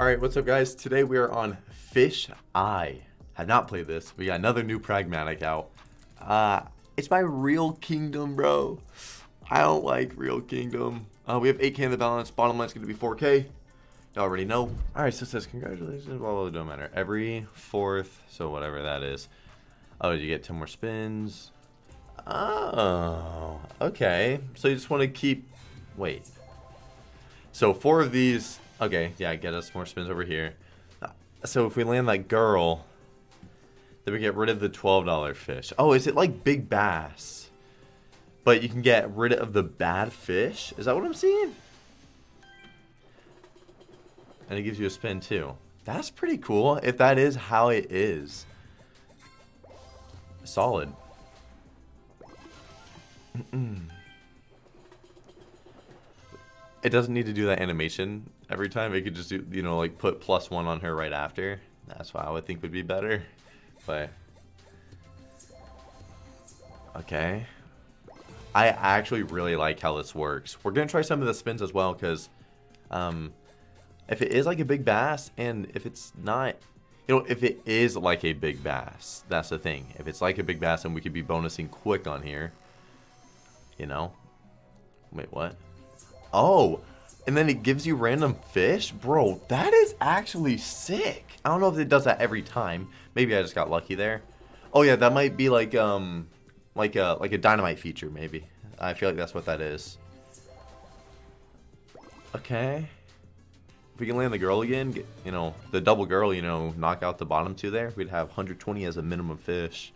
All right, what's up guys? Today we are on Fish Eye. Have not played this. We got another new Pragmatic out. It's my Real Kingdom, bro. I don't like Real Kingdom. We have 8K in the balance. Bottom line's gonna be 4K. Y'all already know. All right, so it says congratulations, blah, blah, blah, don't matter. Every fourth, so whatever that is. Oh, you get 10 more spins. Oh, okay. So you just wanna keep, wait. So four of these, okay, yeah, get us more spins over here. So if we land that girl, then we get rid of the $12 fish. Oh, is it like Big Bass? But you can get rid of the bad fish? Is that what I'm seeing? And it gives you a spin too. That's pretty cool, if that is how it is. Solid. Mm-mm. It doesn't need to do that animation every time. It could just do, you know, like put +1 on her right after. That's what I would think would be better. But okay, I actually really like how this works. We're gonna try some of the spins as well, because if it is like a big bass, and if it's not, you know, if it is like a big bass, that's the thing. If it's like a big bass, and we could be bonusing quick on here, you know. Wait, what? Oh, and then it gives you random fish? Bro, that is actually sick. I don't know if it does that every time. Maybe I just got lucky there. Oh yeah, that might be like a dynamite feature maybe. I feel like that's what that is. Okay. If we can land the girl again, get, you know, the double girl, you know, knock out the bottom two there, we'd have 120 as a minimum fish.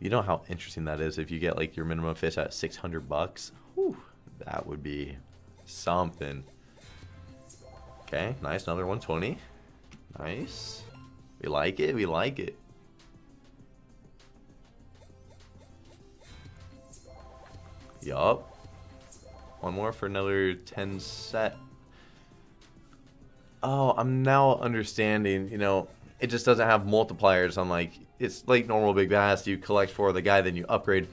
You know how interesting that is if you get like your minimum fish at 600 bucks. Whew. That would be something. Okay, nice, another 120. Nice. We like it, we like it. Yup. One more for another 10 set. Oh, I'm now understanding, you know, it just doesn't have multipliers on like, it's like normal Big Bass, you collect for the guy, then you upgrade.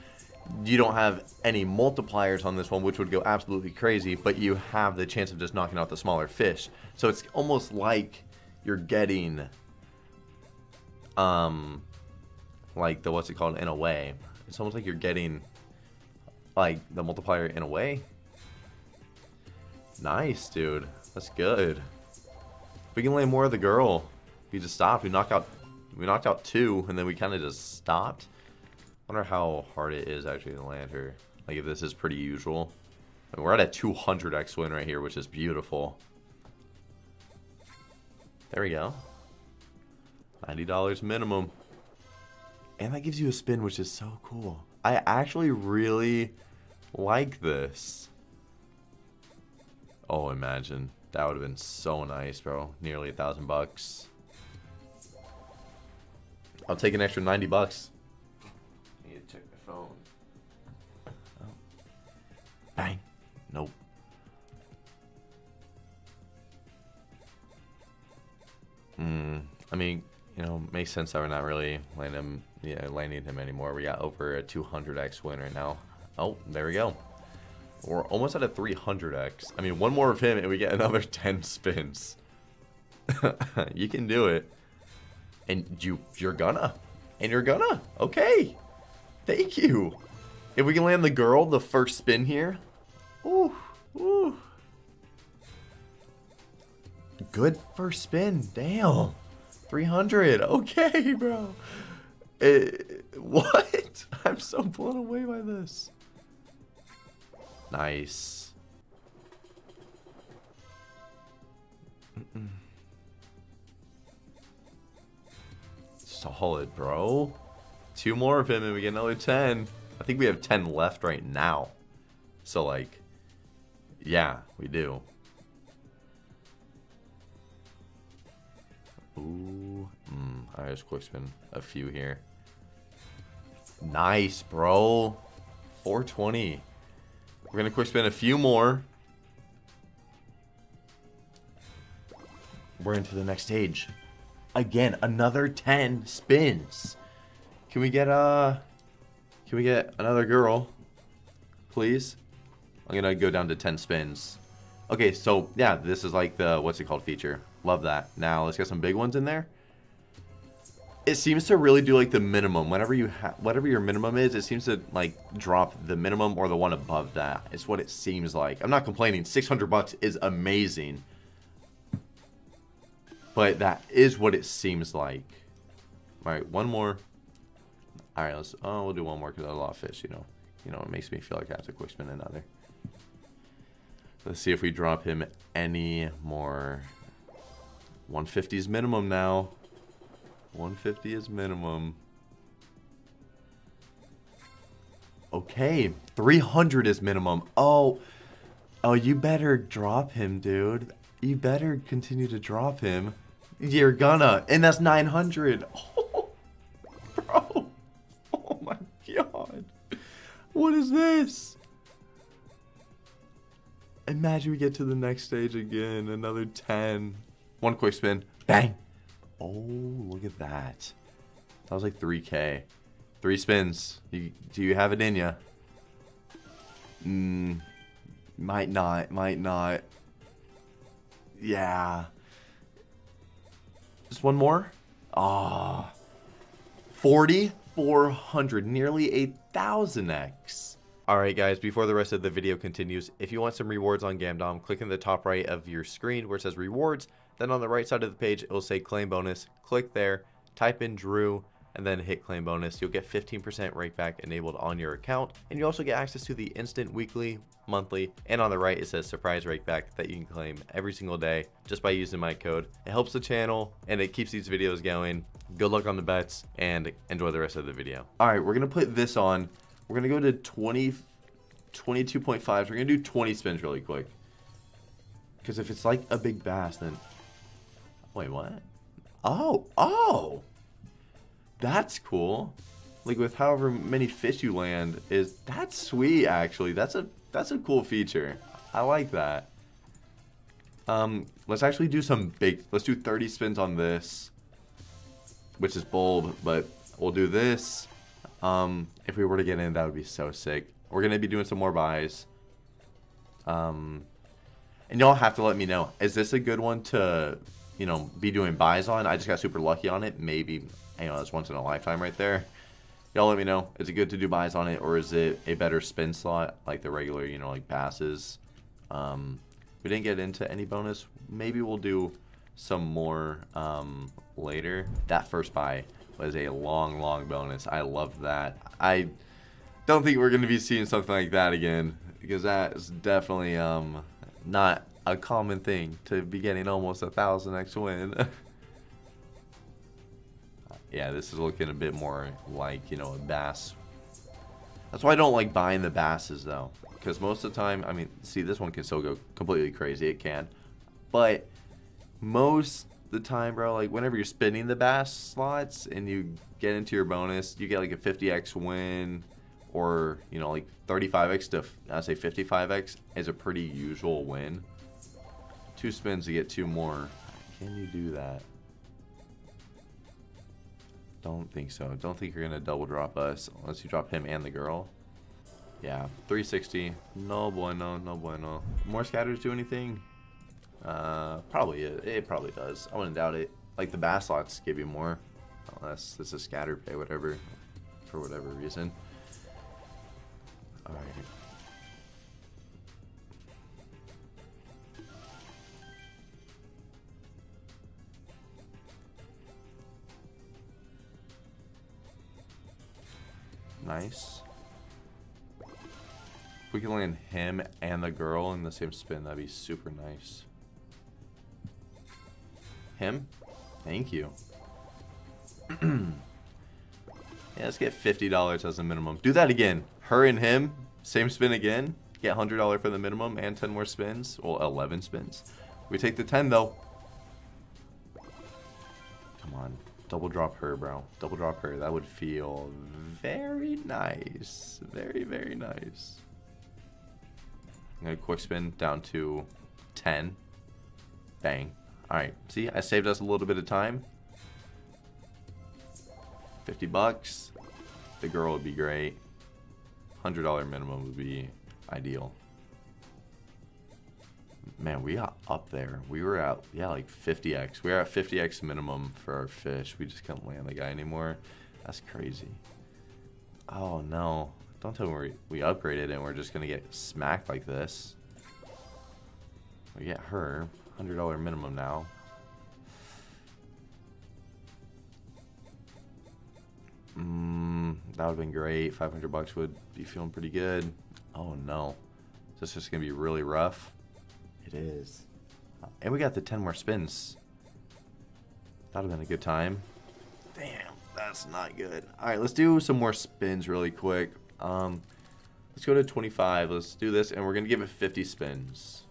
You don't have any multipliers on this one, which would go absolutely crazy, but you have the chance of just knocking out the smaller fish. So it's almost like you're getting, like the, what's it called, in a way. It's almost like you're getting, like, the multiplier in a way. Nice, dude. That's good. We can land more of the girl. We just stopped. We knocked out two, and then we kind of just stopped. I wonder how hard it is actually to land her. Like if this is pretty usual. I mean, we're at a 200x win right here, which is beautiful. There we go. $90 minimum. And that gives you a spin, which is so cool. I actually really like this. Oh, imagine. That would have been so nice, bro. Nearly $1,000. I'll take an extra 90 bucks. Check my phone. Oh. Bang. Nope. I mean, you know, makes sense that we're not really landing him anymore. We got over a 200x win right now. Oh, there we go. We're almost at a 300x. I mean, one more of him and we get another 10 spins. You can do it. And you're gonna. And you're gonna. Okay. Thank you. If we can land the girl, the first spin here. Ooh, ooh. Good first spin. Damn. 300. Okay, bro. What? I'm so blown away by this. Nice. Mm-mm. Solid, bro. Two more of him and we get another 10. I think we have 10 left right now. So like, yeah, we do. Ooh, alright, just quick spin a few here. Nice, bro. 420. We're gonna quick spin a few more. We're into the next stage. Again, another 10 spins. Can we get another girl, please? I'm gonna go down to 10 spins. Okay, so yeah, this is like the what's it called feature. Love that. Now let's get some big ones in there. It seems to really do like the minimum. Whenever you whatever your minimum is, it seems to like drop the minimum or the one above that. It's what it seems like. I'm not complaining. 600 bucks is amazing. But that is what it seems like. All right, one more. All right, let's we'll do one more because I have a lot of fish, you know, it makes me feel like I have to quick spin another. Let's see if we drop him any more. 150 is minimum now. 150 is minimum. Okay, 300 is minimum. Oh, you better drop him, dude. You better continue to drop him. You're gonna, and that's 900. Oh, bro. Oh my god. What is this? Imagine we get to the next stage again. Another 10. One quick spin. Bang. Oh, look at that. That was like 3K. 3 spins. Do you have it in ya? Might not. Might not. Yeah. Just one more. Ah. 4,400. Nearly 1,000x. Alright guys, before the rest of the video continues, if you want some rewards on Gamdom, click in the top right of your screen where it says rewards. Then on the right side of the page, it will say claim bonus. Click there, type in Drew, and then hit claim bonus. You'll get 15% rake back enabled on your account. And you also get access to the instant, weekly, monthly, and on the right it says surprise rake back that you can claim every single day just by using my code. It helps the channel and it keeps these videos going. Good luck on the bets and enjoy the rest of the video. All right, we're gonna put this on. We're gonna go to 22.5. So we're gonna do 20 spins really quick. Because if it's like a big bass, then... Wait, what? Oh! That's cool. Like with however many fish you land is... That's sweet, actually. That's a cool feature. I like that. Let's actually do some big... Let's do 30 spins on this. Which is bold, but we'll do this. If we were to get in, that would be so sick. We're going to be doing some more buys. And y'all have to let me know. Is this a good one to... you know, be doing buys on? I just got super lucky on it. Maybe, you know, that's once in a lifetime right there. Y'all let me know. Is it good to do buys on it, or is it a better spin slot like the regular, you know, like passes? We didn't get into any bonus. Maybe we'll do some more later. That first buy was a long bonus. I love that. I don't think we're going to be seeing something like that again, because that is definitely not a common thing to be getting almost 1,000x win. Yeah, this is looking a bit more like, you know, a bass. That's why I don't like buying the basses though, because most of the time, I mean, see, this one can still go completely crazy. It can, but most the time, bro, like whenever you're spinning the bass slots and you get into your bonus, you get like a 50x win. Or, you know, like 35x to, I'd say 55x is a pretty usual win. 2 spins to get 2 more. Can you do that? Don't think so. Don't think you're going to double drop us unless you drop him and the girl. Yeah, 360. No bueno, no bueno. More scatters do anything? Probably, it probably does. I wouldn't doubt it. Like the bass slots give you more. Unless it's a scatter pay, whatever, for whatever reason. All right. Nice. If we can land him and the girl in the same spin, that'd be super nice. Him? Thank you. Yeah, let's get $50 as a minimum. Do that again. Her and him, same spin again. Get $100 for the minimum and 10 more spins. Well, 11 spins. We take the 10 though. Come on. Double drop her, bro. Double drop her. That would feel very nice. Very, very nice. I'm going to quick spin down to 10. Bang. Alright. See, I saved us a little bit of time. 50 bucks. The girl would be great. $100 minimum would be ideal. man, we got up there. We were at, yeah, like 50x. We were at 50x minimum for our fish. We just couldn't land the guy anymore. That's crazy. Oh, no. Don't tell me we upgraded and we're just going to get smacked like this. We get her. $100 minimum now. That would have been great. 500 bucks would be feeling pretty good. Oh, no. This is just going to be really rough. It is. And we got the 10 more spins. That would have been a good time. Damn, that's not good. All right, let's do some more spins really quick. Let's go to 25. Let's do this, and we're going to give it 50 spins.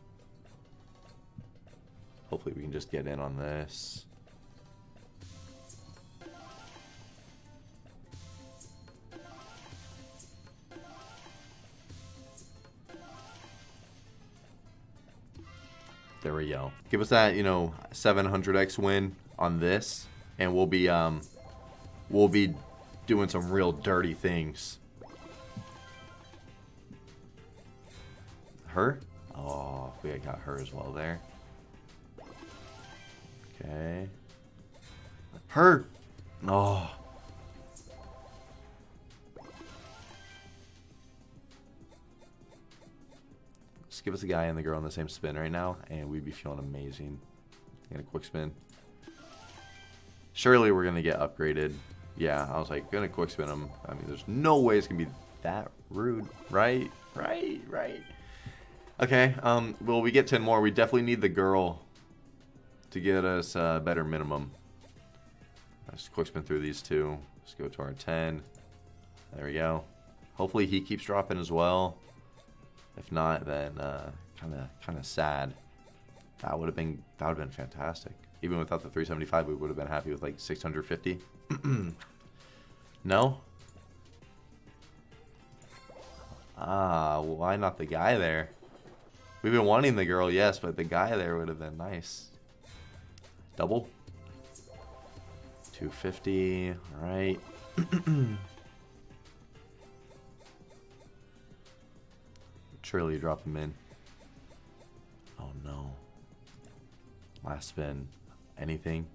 Hopefully we can just get in on this. There we go. Give us that, you know, 700x win on this, and we'll be doing some real dirty things. Her? Oh, we got her as well there. Okay. Her! Oh. Just give us the guy and the girl on the same spin right now, and we'd be feeling amazing. And a quick spin. Surely we're going to get upgraded. Yeah, I was like, going to quick spin him. I mean, there's no way it's going to be that rude. Right? Right? Right? Okay, well, we get 10 more. We definitely need the girl to get us a better minimum. Let's quick spin through these two. Let's go to our 10. There we go. Hopefully he keeps dropping as well. If not, then kind of sad. That would have been fantastic. Even without the 375, we would have been happy with like 650. No. Ah, why not the guy there? We've been wanting the girl, yes, but the guy there would have been nice. Double. 250. All right. Surely drop him in. Oh no. Last spin. Anything?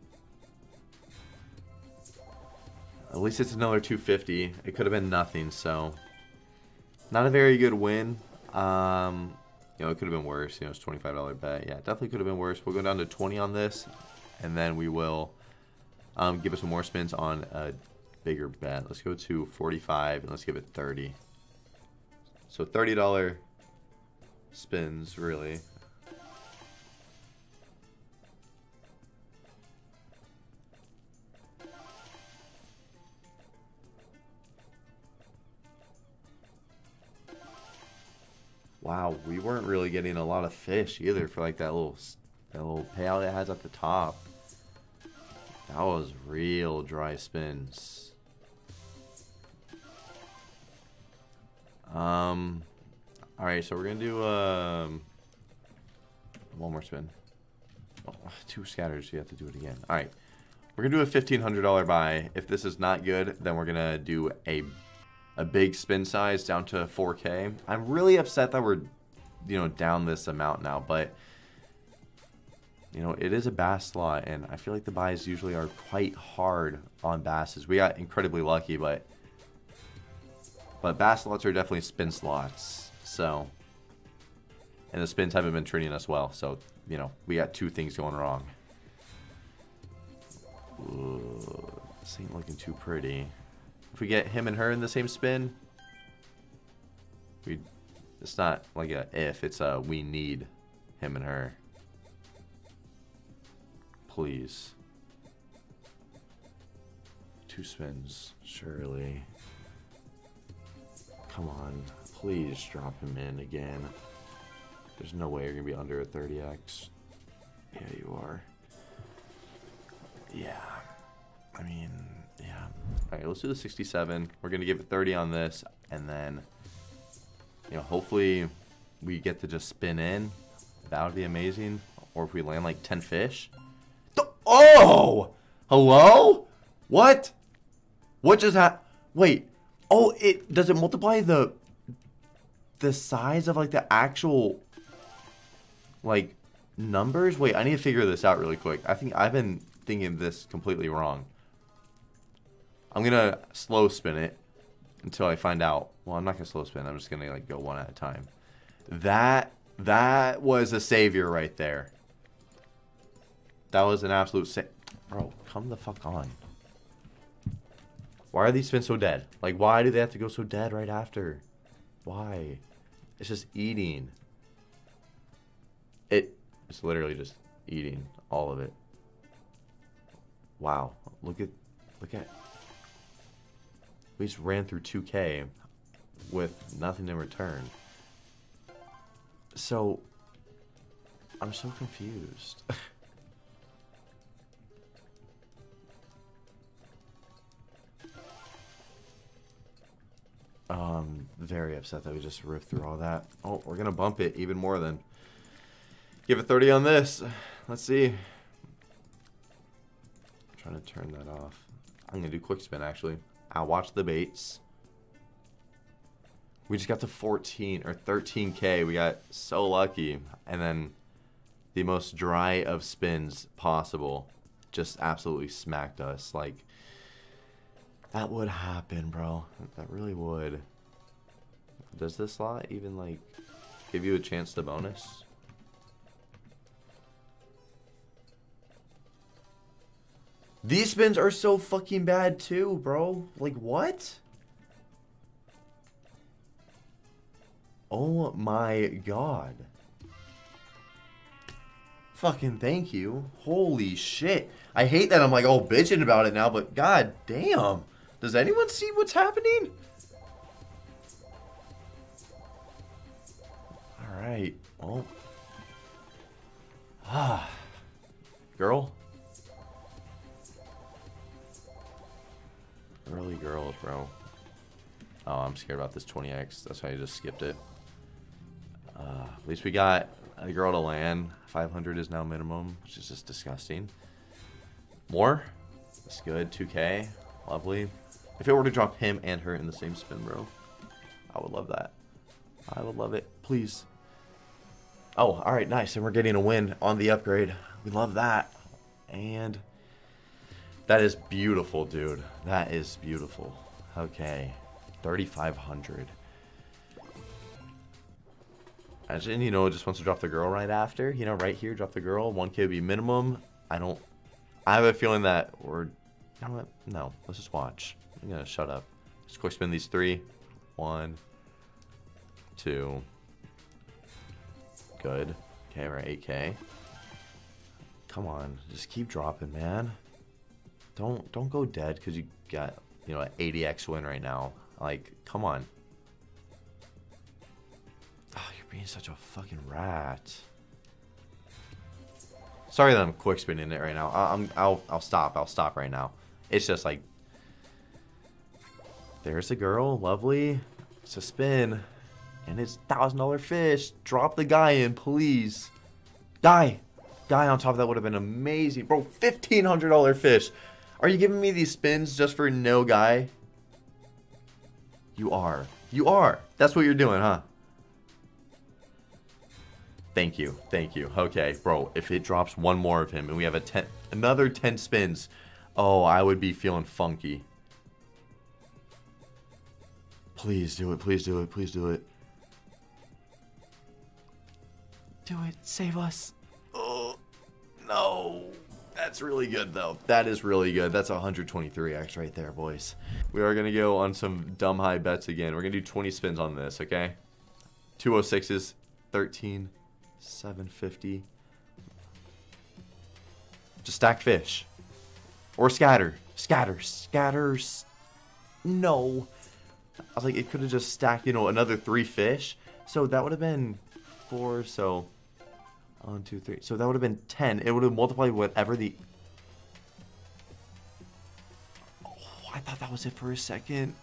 At least it's another 250. It could have been nothing, so not a very good win. You know, it could have been worse. You know, it's a $25 bet. Yeah, definitely could have been worse. We'll go down to 20 on this, and then we will give us some more spins on a bigger bet. Let's go to 45 and let's give it 30. So $30 spins, really. Wow, we weren't really getting a lot of fish either for like that little payout it has at the top. That was real dry spins. All right, so we're gonna do one more spin. Oh, two scatters. You have to do it again. All right, we're gonna do a $1,500 buy. If this is not good, then we're gonna do a big spin size down to 4K. I'm really upset that we're, you know, down this amount now, but you know, it is a bass slot, and I feel like the buys usually are quite hard on basses. We got incredibly lucky, but bass slots are definitely spin slots. So, and the spins haven't been treating us well. So, you know, we got two things going wrong. Ooh, this ain't looking too pretty. If we get him and her in the same spin, it's not like a if, it's a we need him and her. Please. Two spins, surely. Come on, please drop him in again. There's no way you're gonna be under a 30x. Yeah, you are. Yeah, I mean, yeah. All right, let's do the 67. We're gonna give it 30 on this, and then, you know, hopefully we get to just spin in. That would be amazing. Or if we land like 10 fish. Oh, hello? What? What just happened? Wait. Oh, it does it multiply the size of like the actual like numbers. Wait, I need to figure this out really quick. I think I've been thinking this completely wrong. I'm gonna slow spin it until I find out. Well, I'm not gonna slow spin. I'm just gonna like go one at a time. That was a savior right there. That was an absolute sa- Bro, come the fuck on. Why are these spins so dead? Like, why do they have to go so dead right after? Why? It's just eating. It's literally just eating all of it. Wow. Look at. We just ran through 2K with nothing in return. So, I'm so confused. Very upset that we just ripped through all that. Oh, we're gonna bump it even more then. Give it 30 on this. Let's see. I'm trying to turn that off. I'm gonna do quick spin actually. I'll watch the baits. We just got to 14 or 13K. We got so lucky. And then the most dry of spins possible just absolutely smacked us. Like, that would happen, bro. That really would. Does this slot even, like, give you a chance to bonus? These spins are so fucking bad, too, bro. Like, what? Oh, my God. Fucking thank you. Holy shit. I hate that I'm, like, all bitching about it now, but god damn. Does anyone see what's happening? Alright. Well. Ah. Girl. Early girls, bro. Oh, I'm scared about this 20x. That's why I just skipped it. At least we got a girl to land. 500 is now minimum, which is just disgusting. More? That's good. 2K. Lovely. If it were to drop him and her in the same spin, bro, I would love that. I would love it. Please. Oh, all right. Nice. And we're getting a win on the upgrade. We love that. And that is beautiful, dude. That is beautiful. Okay. 3,500. Imagine, you know, just wants to drop the girl right after. You know, right here, drop the girl. 1K would be minimum. I have a feeling that we're... No, let's just watch. I'm going to shut up. Just quick spin these three. One. Two. Good. Okay, we're at 8K. Come on. Just keep dropping, man. Don't go dead because you got, you know, an 80x win right now. Like, come on. Oh, you're being such a fucking rat. Sorry that I'm quick spinning it right now. I'll stop right now. It's just like, there's a girl, lovely. It's a spin, and it's $1,000 fish. Drop the guy in, please. Die, die on top of that would have been amazing, bro. $1,500 fish. Are you giving me these spins just for no guy? You are. You are. That's what you're doing, huh? Thank you. Thank you. Okay, bro. If it drops one more of him and we have another 10 spins, oh, I would be feeling funky. Please do it. Please do it. Please do it. Do it. Save us. Oh, no. That's really good, though. That is really good. That's 123x right there, boys. We are going to go on some dumb high bets again. We're going to do 20 spins on this, okay? 206s, 13, 750. Just stack fish. Or scatter. Scatter. Scatters. No. I was like, it could have just stacked, you know, another 3 fish. So that would have been 4, so... 1, 2, 3. So that would have been 10. It would have multiplied whatever the... Oh, I thought that was it for a second.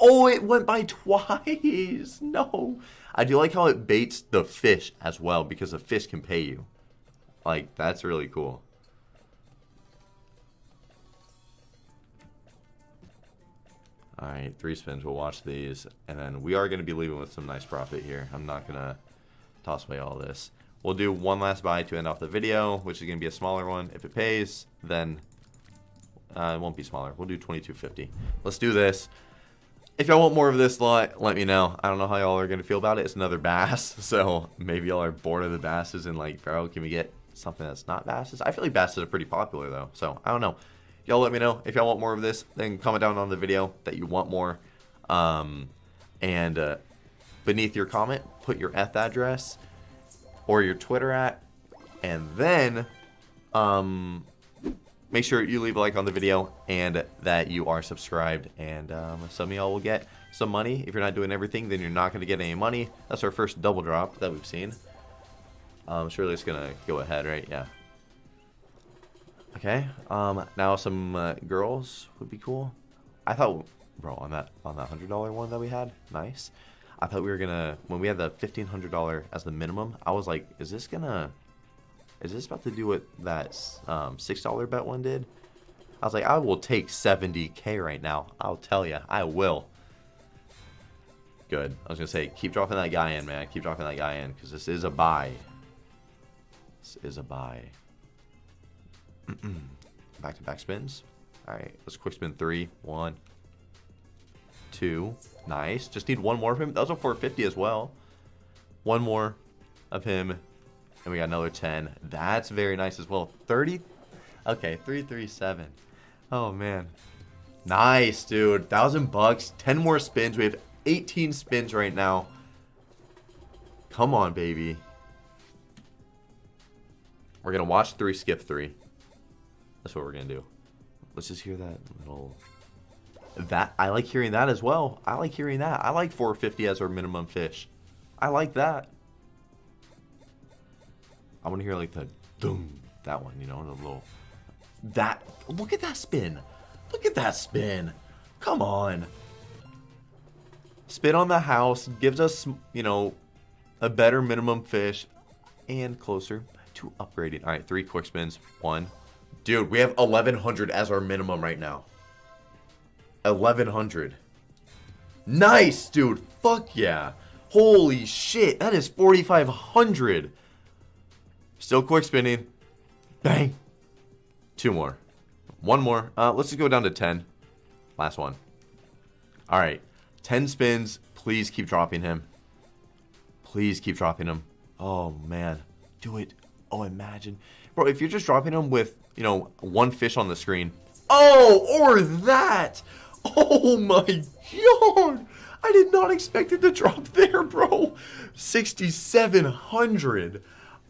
Oh, it went by twice. No. I do like how it baits the fish as well, because the fish can pay you. Like, that's really cool. All right, 3 spins. We'll watch these. And then we are going to be leaving with some nice profit here. I'm not going to toss away all this. We'll do one last buy to end off the video, which is going to be a smaller one. If it pays, then it won't be smaller. We'll do 2250. Let's do this. If y'all want more of this lot, let me know. I don't know how y'all are going to feel about it. It's another bass, so maybe y'all are bored of the basses and like, bro, can we get something that's not basses? I feel like basses are pretty popular, though, so I don't know. Y'all let me know. If y'all want more of this, then comment down on the video that you want more. And beneath your comment, put your ETH address or your Twitter at, and then make sure you leave a like on the video and that you are subscribed. And some of y'all will get some money. If you're not doing everything, then you're not going to get any money. That's our first double drop that we've seen. Surely it's going to go ahead, right? Yeah. Okay. Now some girls would be cool. I thought, bro, on that $100 one that we had, nice. I thought we were gonna, when we had the $1,500 as the minimum, I was like, is this about to do what that $6 bet one did? I was like, I will take 70K right now. I'll tell you, I will. Good. I was gonna say, keep dropping that guy in, man. Keep dropping that guy in, because this is a buy. This is a buy. Back-to-back spins. All right, let's quick spin 3, 1, 2. Nice. Just need one more of him. That was a 450 as well. One more of him, and we got another 10. That's very nice as well. 30. Okay, 337. Oh man, nice, dude. $1,000. 10 more spins. We have 18 spins right now. Come on, baby. We're gonna watch 3, skip 3. That's what we're gonna do. Let's just hear that little. That I like hearing that as well. I like hearing that. I like 450 as our minimum fish. I like that. I want to hear like the doom, that one, you know, the little that. Look at that spin. Look at that spin. Come on. Spin on the house gives us, you know, a better minimum fish and closer to upgrading. All right, 3 quick spins. 1. Dude, we have 1100 as our minimum right now. 1100. Nice, dude. Fuck yeah. Holy shit. That is 4,500. Still quick spinning. Bang. 2 more. 1 more. Let's just go down to 10. Last one. All right. 10 spins. Please keep dropping him. Please keep dropping him. Oh, man. Do it. Oh, imagine. Bro, if you're just dropping him with, you know, one fish on the screen. Oh, or that. Oh my god! I did not expect it to drop there, bro. 6,700.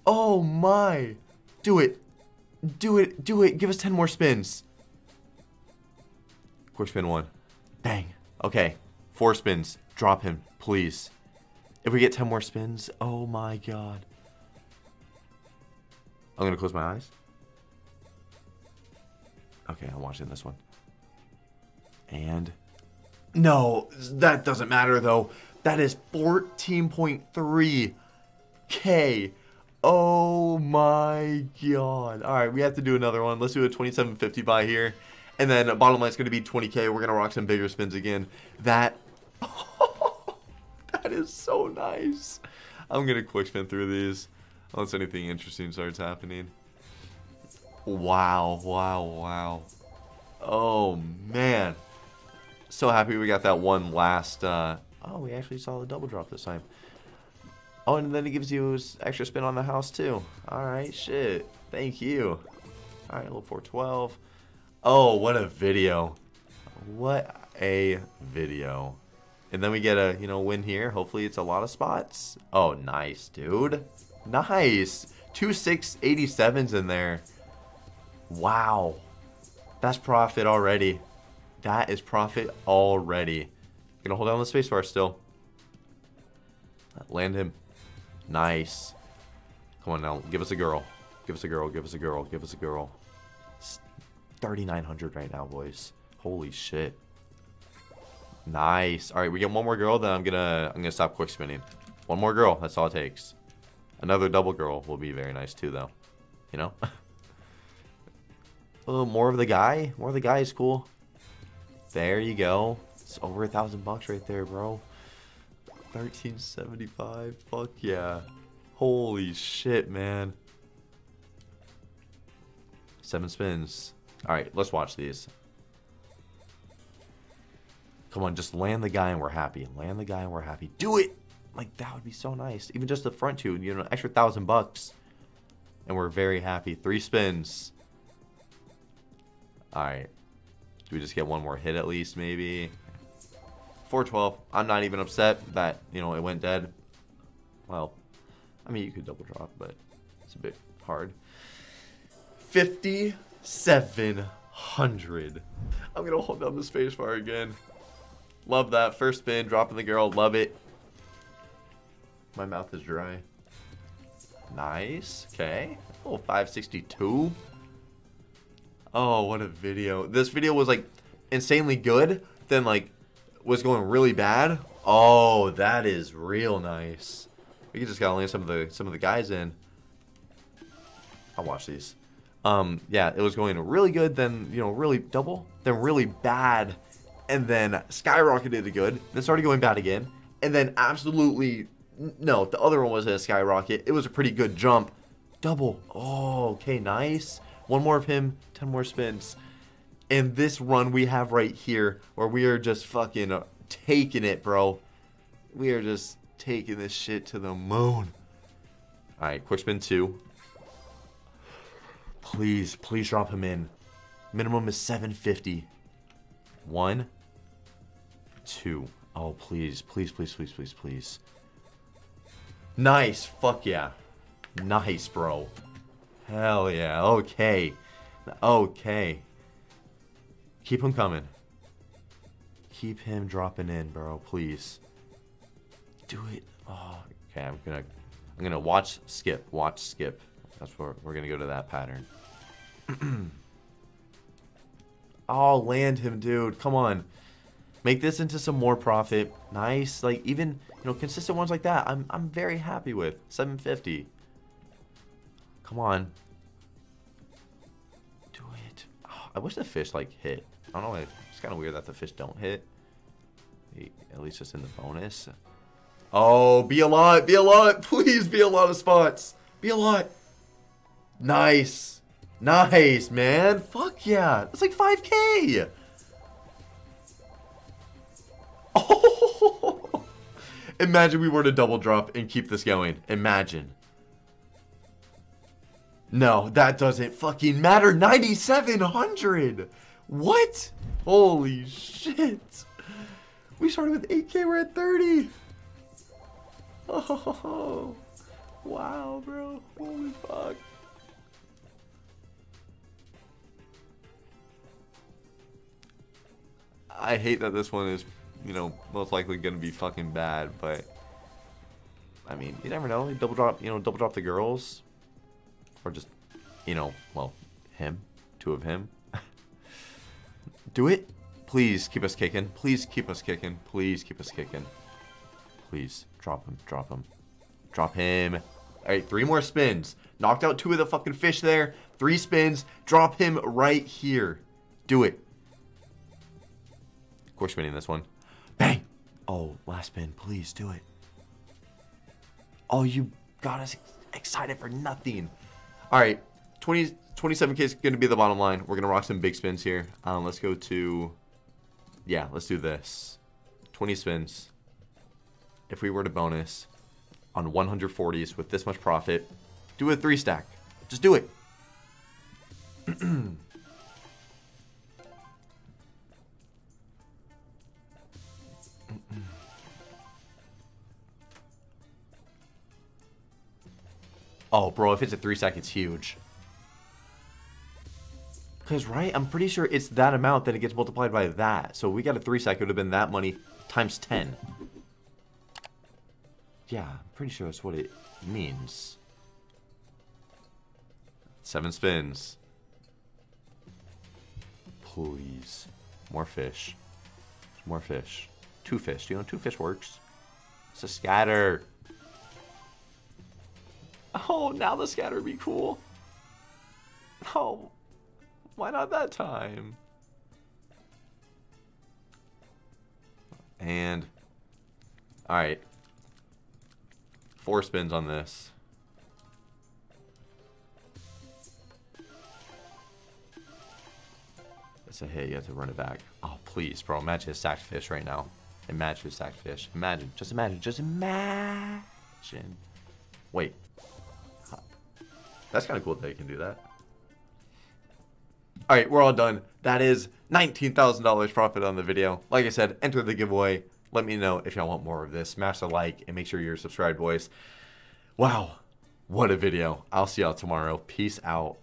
Oh my! Do it, do it, do it! Give us 10 more spins. Quick spin 1. Bang. Okay, 4 spins. Drop him, please. If we get 10 more spins, oh my god! I'm gonna close my eyes. Okay, I'm watching this one. And no, that doesn't matter though. That is 14.3K. Oh my god. All right, we have to do another one. Let's do a 2750 buy here. And then bottom line is going to be 20K. We're going to rock some bigger spins again. That, oh, that is so nice. I'm going to quick spin through these unless anything interesting starts happening. Wow, wow, wow. Oh, man. So happy we got that one last... Oh, we actually saw the double drop this time. Oh, and then it gives you extra spin on the house, too. All right, shit. Thank you. All right, a little 412. Oh, what a video. What a video. And then we get a, you know, win here. Hopefully it's a lot of spots. Oh, nice, dude. Nice. 2 687s in there. Wow, that's profit already. That is profit already. Gonna hold down the space bar still. Land him. Nice. Come on now, give us a girl. Give us a girl, give us a girl, give us a girl. It's 3,900 right now, boys. Holy shit. Nice. All right, we get one more girl, then I'm gonna stop quick spinning. One more girl, that's all it takes. Another double girl will be very nice too, though. You know? Oh, more of the guy. More of the guy is cool. There you go. It's over $1,000 right there, bro. 1375. Fuck yeah. Holy shit, man. 7 spins. Alright, let's watch these. Come on, just land the guy and we're happy. Land the guy and we're happy. Do it! Like, that would be so nice. Even just the front two, you know, an extra $1,000. And we're very happy. 3 spins. Alright. Do we just get one more hit at least, maybe? 412. I'm not even upset that, you know, it went dead. Well, I mean, you could double drop, but it's a bit hard. 5,700. I'm gonna hold down the space bar again. Love that. First spin, dropping the girl. Love it. My mouth is dry. Nice. Okay. Oh, 562. Oh, what a video. This video was like insanely good, then like was going really bad. Oh, that is real nice. We just gotta land some of the guys in. I'll watch these. Yeah, it was going really good, then, you know, really double, then really bad, and then skyrocketed to good, then started going bad again, and then absolutely, no, the other one wasn't a skyrocket. It was a pretty good jump. Double. Oh, okay, nice. One more of him, 10 more spins. And this run we have right here, where we are just fucking taking it, bro. We are just taking this shit to the moon. Alright, quick spin 2. Please, please drop him in. Minimum is 750. 1, 2. Oh, please, please, please, please, please, please. Nice. Fuck yeah. Nice, bro. Hell yeah. Okay. Okay. Keep him coming. Keep him dropping in, bro. Please. Do it. Oh, okay. I'm gonna watch skip. Watch skip. That's where we're gonna go to that pattern. Oh, land him, dude. Come on. Make this into some more profit. Nice. Like, even, you know, consistent ones like that, I'm very happy with. 750. Come on. Do it. Oh, I wish the fish, like, hit. I don't know. It's kind of weird that the fish don't hit. At least it's in the bonus. Oh, be a lot. Be a lot. Please be a lot of spots. Be a lot. Nice. Nice, man. Fuck yeah. That's like 5K. Oh. Imagine we were to double drop and keep this going. Imagine. No, that doesn't fucking matter. 9,700. What? Holy shit. We started with 8K. We're at 30. Oh. Wow, bro. Holy fuck. I hate that this one is, you know, most likely going to be fucking bad, but I mean, you never know. Double drop, you know, double drop the girls, or just, you know, well, him, 2 of him. Do it. Please keep us kicking. Please keep us kicking. Please keep us kicking. Please drop him. Drop him. Drop him. All right, 3 more spins. Knocked out 2 of the fucking fish there. 3 spins. Drop him right here. Do it. We're spinning this one. Bang! Oh, last spin. Please do it. Oh, you got us excited for nothing. All right, 27K is going to be the bottom line. We're going to rock some big spins here. Let's go to, yeah, let's do this. 20 spins. If we were to bonus on 140s with this much profit, do a 3 stack. Just do it. Oh, bro, if it's a 3 stack, it's huge. Because, right, I'm pretty sure it's that amount that it gets multiplied by that. So we got a 3 stack, it would have been that money times 10. Yeah, I'm pretty sure that's what it means. 7 spins. Please. More fish. More fish. 2 fish. You know, 2 fish works. It's a scatter. Oh, now the scatter would be cool. Oh, why not that time? And, all right, 4 spins on this. say, hey, you have to run it back. Oh, please, bro. Imagine a stacked fish right now. Imagine a stacked fish. Imagine. Just imagine. Just imagine. Wait. That's kind of cool that you can do that. All right, we're all done. That is $19,000 profit on the video. Like I said, enter the giveaway. Let me know if y'all want more of this. Smash the like and make sure you're subscribed, boys. Wow, what a video. I'll see y'all tomorrow. Peace out.